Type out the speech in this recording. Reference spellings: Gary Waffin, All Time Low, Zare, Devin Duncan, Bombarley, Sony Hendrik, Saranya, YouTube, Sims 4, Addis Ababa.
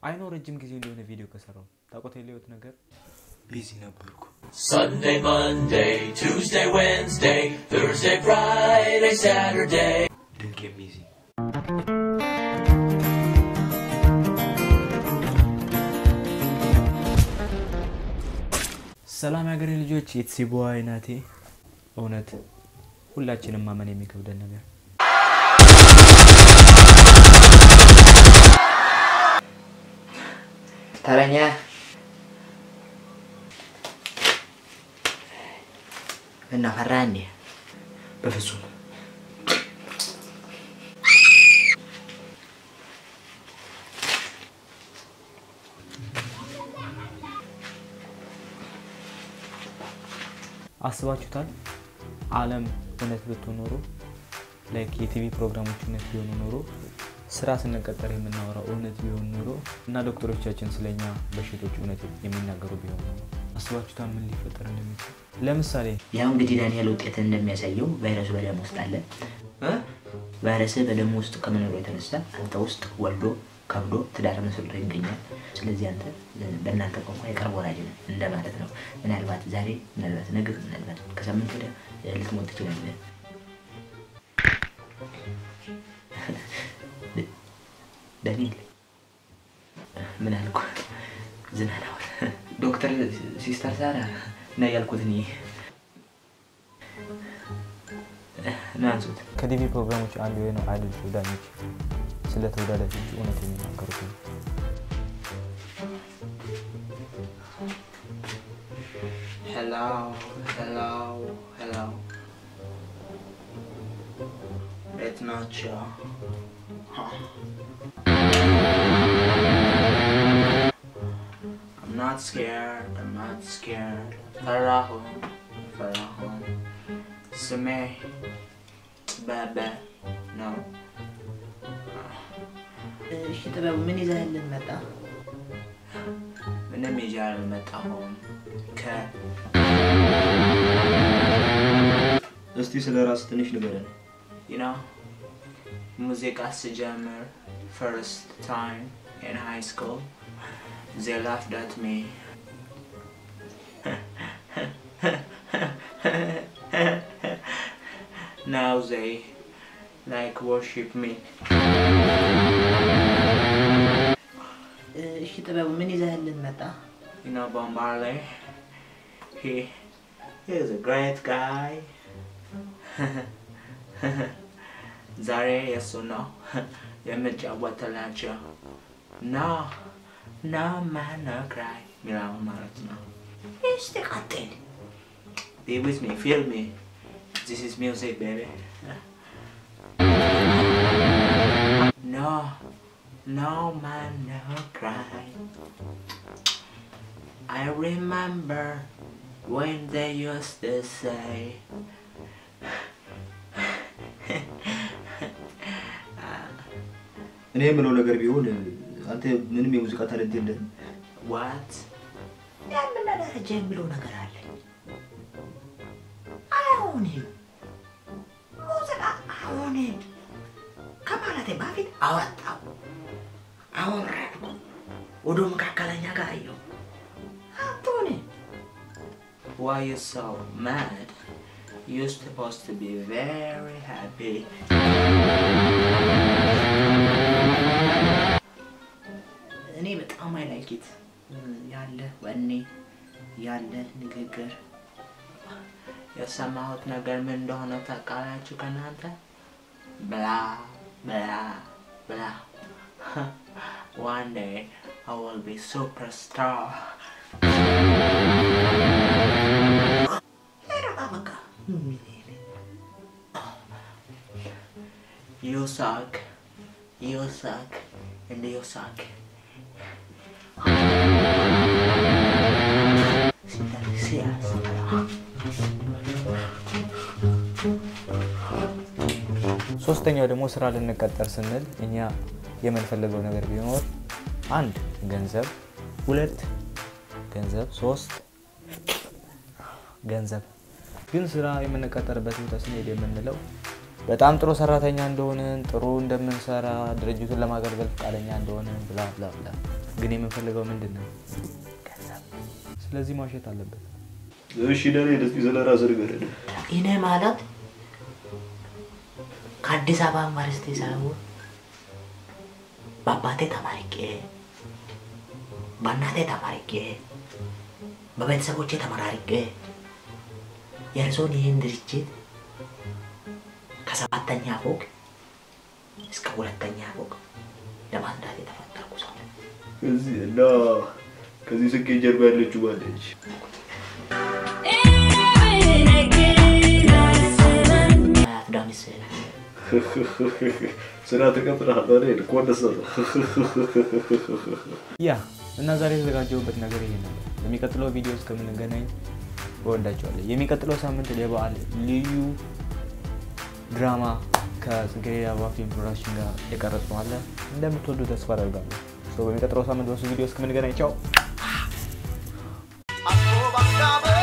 I know Rajim is doing a video. What do you think? Busy. Sunday, Monday, Tuesday, Wednesday, Thursday, Friday, Saturday. Don't get busy. Salam agarin lijoch yetsebo aynati onet hullachinim mamen yemikebden neger Saranya Enna farani befesum አስባችሁታል ዓለም እውነት በተኖሩ ላይክ የቲቪ ፕሮግራሞች እውነት ቢሆኑ ኖሮ ስራ ስንቀጠር የምናወራው እውነት ቢሆን ኖሮ እና ዶክተሮቻችን ስለኛ በሽቶች እውነት የሚናገሩ ቢሆኑ አስባችሁታል ምን ሊፈጠር እንደሚችል ለምሳሌ ያው እንግዲህ ዳንኤል ውጤት እንደሚያሳየው ቫይረሱ በደም ውስጥ አለ ቫይረሱ በደም ውስጥ ከመኖር የተነሳ አንተ ውስጥ ወልዶ ካብዶ ተዳረመ ስለሆነ ይገኛል ስለዚህ አንተ በእናንተ ቆንቋ ይቀር ወራጅ ነው እንደማለት ነው እናልባት ዛሬ እናልባት ነገር እናልባት ከሳምንት ወደ ልትሞት ትችላለህ ዳንኤል ምን አልኩ ዝናናው ዶክተር ሲስተር ሳራ ነው ያልኩት እኔ ናንሱት ከዲቪ ፕሮግራሞች አንዱ የሆነው አይደል ዳንኤል Let us let you know that you are correct. Hello, hello, hello. It's not you. Huh. I'm not scared. I'm not scared. Farahun, Farahun. Sumay, Baba, no. شتبه من يزهل المتاع من يجعل المتاع هون ك استي سلا راس تنش نبرن you know music as a jammer first time in high school they laughed at me now they like worship me You know Bombarley, he is a great guy. Zare yes or no? No, no man, no cry. Be with me, feel me. This is music, baby. No. No man, no cry. I remember when they used to say What? I own him. I own him. Come on, Aurang, udum kakalanya kayo. Antoni, why you so mad? You're supposed to be very happy. Name it, I like it. Yalla, wani, yalla nigeger. You somehow nagar mendono takala chukananta. Blah, blah, blah. One day I will be superstar. You suck. You suck. And you suck. ሶስተኛው ደግሞ ስራ ለነቀጠር ስንል እኛ የማንፈልገው ነገር ቢኖር አንድ ገንዘብ ሁለት ገንዘብ ሶስት ገንዘብ ግን ስራ የምንቀጠርበት ተስኔ የምንለው በጣም ጥሩ ሰራተኛ እንደሆነን ጥሩ እንደምንሰራ ድርጅቱን ለማገልገል ፈቃደኛ እንደሆነን ብላ ብላ ብላ Ganeme fellegaw mindinna? Gazab. Selezi maashet allebet. Zeshi dare desi zelara zirgerede. Ine malat Addis Ababa mariste sabu. Babate tamarike. Banate tamarike. Babetsaboche tamarike. Yer Sony Hendrik ከሰባተኛ ፎቅ እስከ ሁለተኛ ፎቅ ለማንዳት ተፈጠርኩ ሰው እዚህ እና ከዚህ ስኬ ጀርባ ያለችው ባለች አትዳሚስ ስራ ተቀጥራህ አይደል ቆንደሰ ያ እና ዛሬ ዘጋጀውበት ነገር ይሄ ነው ለሚቀጥለው ቪዲዮ እስከምንገናኝ ወንዳቸዋለሁ የሚቀጥለው ሳምንት ለበዓል ልዩ drama because Gary Waffin production ga ekarrathu alle endemtoldu tasfa adargalu so bemikatro saamend videos kemen gana ciao